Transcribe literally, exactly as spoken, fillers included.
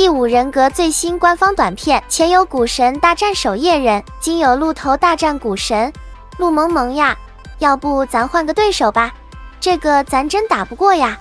第五人格最新官方短片，前有股神大战守夜人，今有鹿头大战股神。陆萌萌呀，要不咱换个对手吧？这个咱真打不过呀。